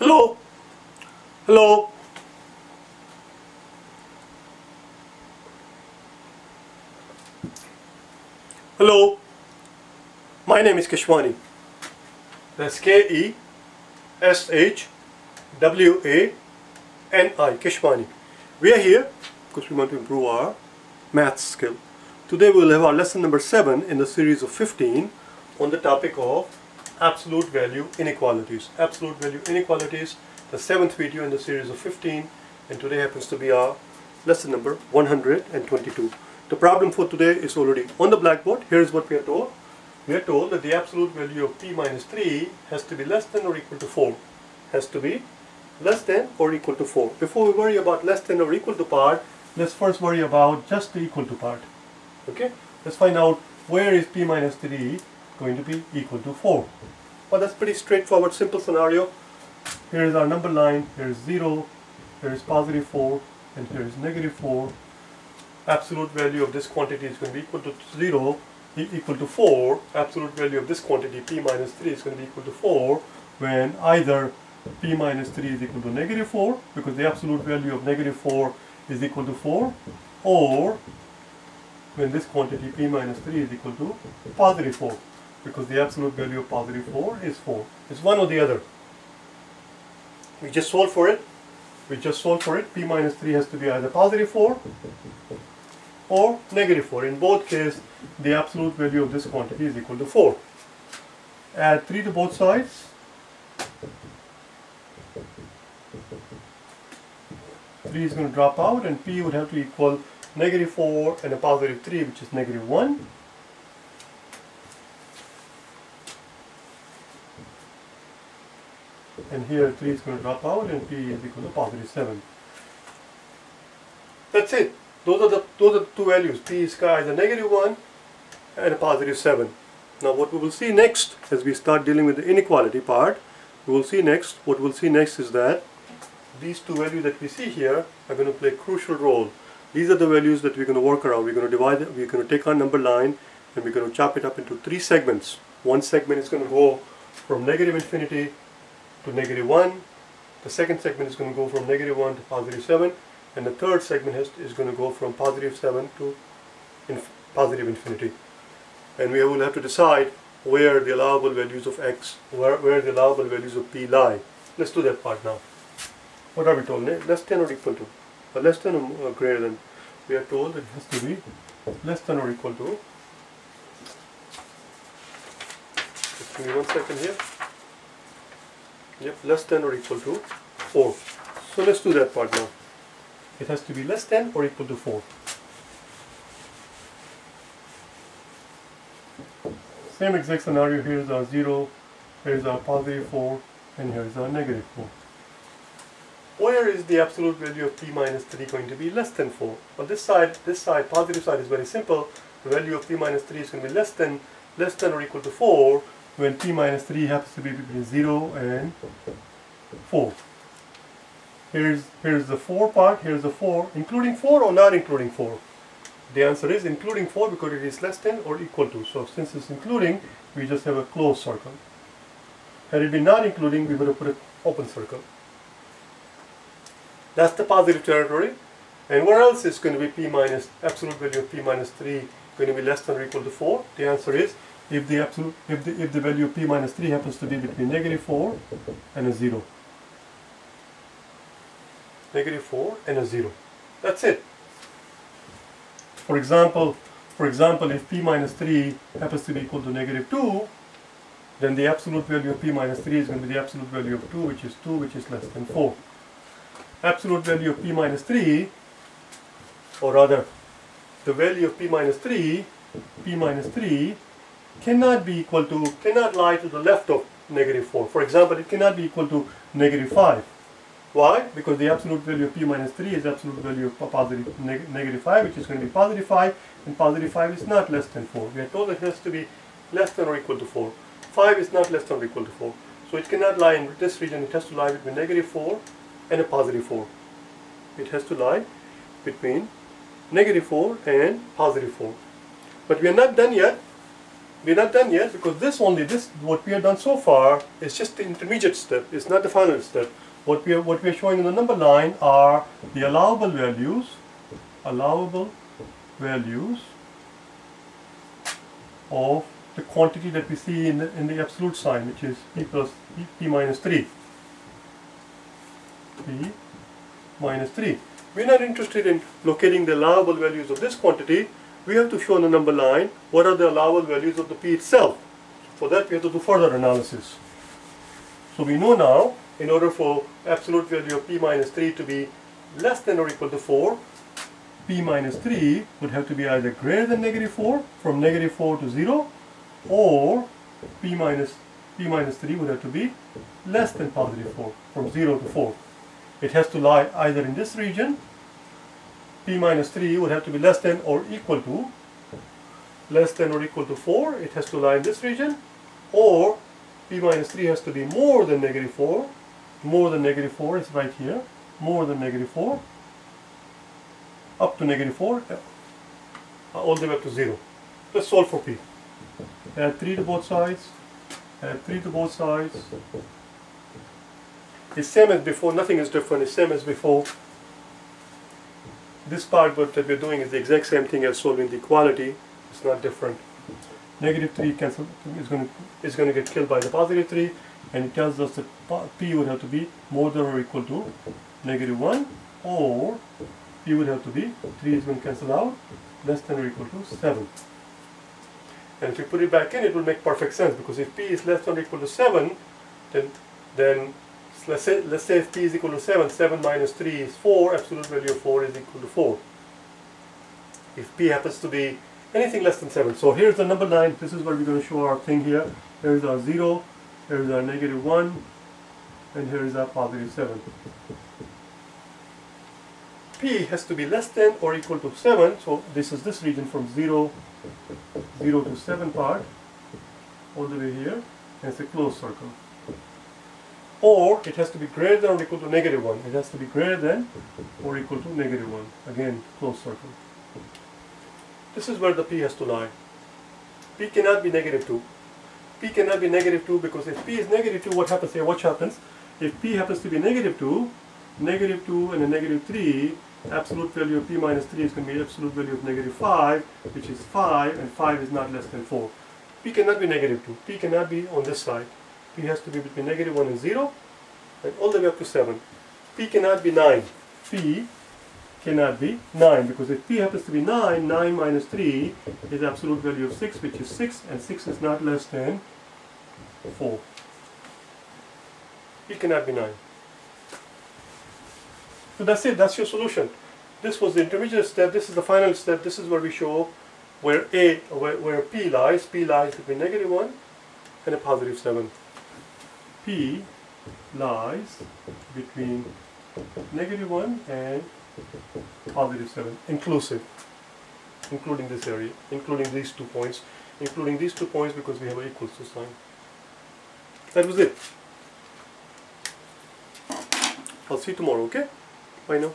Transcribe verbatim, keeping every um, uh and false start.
Hello? Hello? Hello? My name is Keshwani. That's K E S H W A N I, Keshwani. We are here because we want to improve our math skill. Today we will have our lesson number seven in the series of fifteen on the topic of absolute value inequalities. Absolute value inequalities, the seventh video in the series of fifteen, and today happens to be our lesson number one hundred twenty-two. The problem for today is already on the blackboard. Here is what we are told. We are told that the absolute value of p minus three has to be less than or equal to four. Has to be less than or equal to four. Before we worry about less than or equal to part, let's first worry about just the equal to part. Okay? Let's find out where is p minus three going to be equal to four. Well, that's pretty straightforward, simple scenario. Here is our number line, here is zero, here is positive four, and here is negative four. Absolute value of this quantity is going to be equal to zero, equal to four. Absolute value of this quantity, p minus three, is going to be equal to four, when either p minus three is equal to negative four, because the absolute value of negative four is equal to four, or when this quantity, p minus three, is equal to positive four. Because the absolute value of positive four is four. It's one or the other. We just solve for it. We just solve for it. P minus three has to be either positive four or negative four. In both cases, the absolute value of this quantity is equal to four. Add three to both sides. three is going to drop out, and p would have to equal negative four and a positive three, which is negative one. And here three is going to drop out, and p is equal to positive seven. That's it. Those are the those are the two values. P is either negative one and a positive seven. Now what we will see next, as we start dealing with the inequality part, we will see next, what we will see next is that these two values that we see here are going to play a crucial role. These are the values that we're going to work around. We're going to divide it, we're going to take our number line, and we're going to chop it up into three segments. One segment is going to go from negative infinity to negative one, the second segment is going to go from negative one to positive seven, and the third segment has, is going to go from positive seven to inf positive infinity. And we will have to decide where the allowable values of x, where, where the allowable values of p lie. Let's do that part now. What are we told? Less than or equal to? Or less than or greater than? We are told it has to be less than or equal to. Just give me one second here. Yep, less than or equal to four. So let's do that part now. It has to be less than or equal to four. Same exact scenario. Here is our zero, here is our positive four, and here is our negative four. Where is the absolute value of p minus three going to be less than four? On this side, this side, positive side is very simple. The value of p minus three is going to be less than, less than or equal to four, when p minus three happens to be between zero and four. Here's, here's the four part, here's the four, including four or not including four? The answer is including four, because it is less than or equal to. So since it's including, we just have a closed circle. Had it been not including, we would have put an open circle. That's the positive territory. And what else is going to be p minus, absolute value of p minus three going to be less than or equal to four? The answer is, if the absolute, if the if the value of p minus three happens to be between negative four and a zero. Negative four and a zero. That's it. For example, for example, if p minus three happens to be equal to negative two, then the absolute value of p minus three is going to be the absolute value of two, which is two, which is less than four. Absolute value of p minus three, or rather, the value of p minus three, p minus three. Cannot be equal to, cannot lie to the left of negative four. For example, it cannot be equal to negative five. Why? Because the absolute value of p minus three is absolute value of positive neg negative five, which is going to be positive five, and positive five is not less than four. We are told it has to be less than or equal to four. five is not less than or equal to four. So it cannot lie in this region. It has to lie between negative four and a positive four. It has to lie between negative four and positive four. But we are not done yet. We're not done yet, because this only this what we have done so far is just the intermediate step. It's not the final step. What we are what we are showing in the number line are the allowable values, allowable values of the quantity that we see in the, in the absolute sign, which is p plus p, p minus three. P minus three. We're not interested in locating the allowable values of this quantity. We have to show in the number line what are the allowable values of the p itself. For that, we have to do further analysis. So we know now, in order for absolute value of p minus three to be less than or equal to four, p minus three would have to be either greater than negative four, from negative four to zero, or p minus p minus three would have to be less than positive four, from zero to four. It has to lie either in this region. P minus three would have to be less than or equal to less than or equal to four. It has to lie in this region, or p minus three has to be more than negative four. More than negative four is right here. More than negative four, up to negative four, all the way up to zero. Let's solve for p. Add three to both sides. Add three to both sides. It's same as before, nothing is different, it's same as before. This part what that we're doing is the exact same thing as solving the equality, it's not different. Negative three cancel, is going to, is going to get killed by the positive three, and it tells us that p would have to be more than or equal to negative one, or p would have to be, three is going to cancel out, less than or equal to seven. And if you put it back in, it will make perfect sense, because if p is less than or equal to seven, then then Let's say, let's say if p is equal to seven, seven minus three is four, absolute value of four is equal to four. If p happens to be anything less than seven. So here's the number nine, this is where we're going to show our thing here. Here's our zero, here's our negative one, and here's our positive seven. p has to be less than or equal to seven, so this is this region from zero, zero to seven part, all the way here, and it's a closed circle. Or it has to be greater than or equal to negative one. It has to be greater than or equal to negative one. Again, closed circle. This is where the p has to lie. p cannot be negative two. p cannot be negative two because if p is negative two, what happens here? Watch happens. If p happens to be negative two, negative two and a negative three, absolute value of p minus three is going to be absolute value of negative five, which is five, and five is not less than four. p cannot be negative two. p cannot be on this side. P has to be between negative one and zero, and all the way up to seven. P cannot be nine. P cannot be nine, because if p happens to be nine, nine minus three is absolute value of six, which is six, and six is not less than four. P cannot be nine. So that's it, that's your solution. This was the intermediate step, this is the final step, this is where we show where a, where, where p lies. P lies between negative one and a positive seven. P lies between negative one and positive seven, inclusive, including this area, including these two points, including these two points because we have an equals to sign. That was it. I'll see you tomorrow, okay? Bye now.